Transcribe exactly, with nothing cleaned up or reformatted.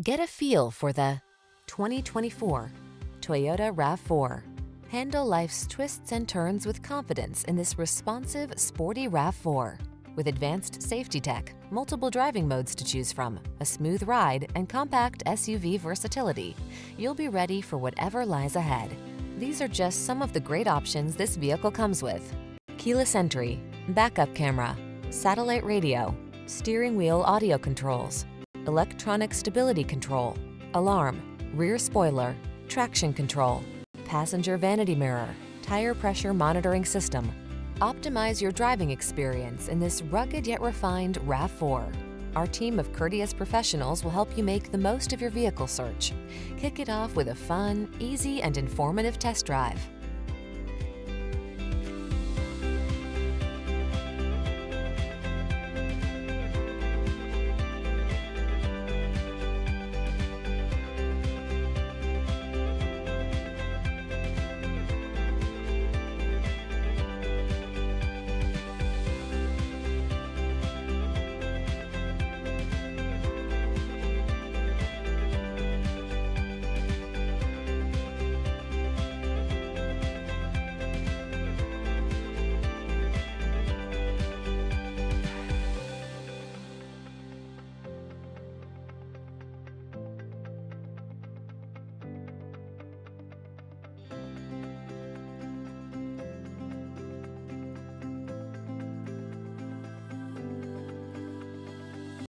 Get a feel for the twenty twenty-four Toyota RAV four. Handle life's twists and turns with confidence in this responsive, sporty RAV four. With advanced safety tech, multiple driving modes to choose from, a smooth ride, and compact S U V versatility, you'll be ready for whatever lies ahead. These are just some of the great options this vehicle comes with: keyless entry, backup camera, satellite radio, steering wheel audio controls, electronic stability control, alarm, rear spoiler, traction control, passenger vanity mirror, tire pressure monitoring system. Optimize your driving experience in this rugged yet refined RAV four. Our team of courteous professionals will help you make the most of your vehicle search. Kick it off with a fun, easy, and informative test drive.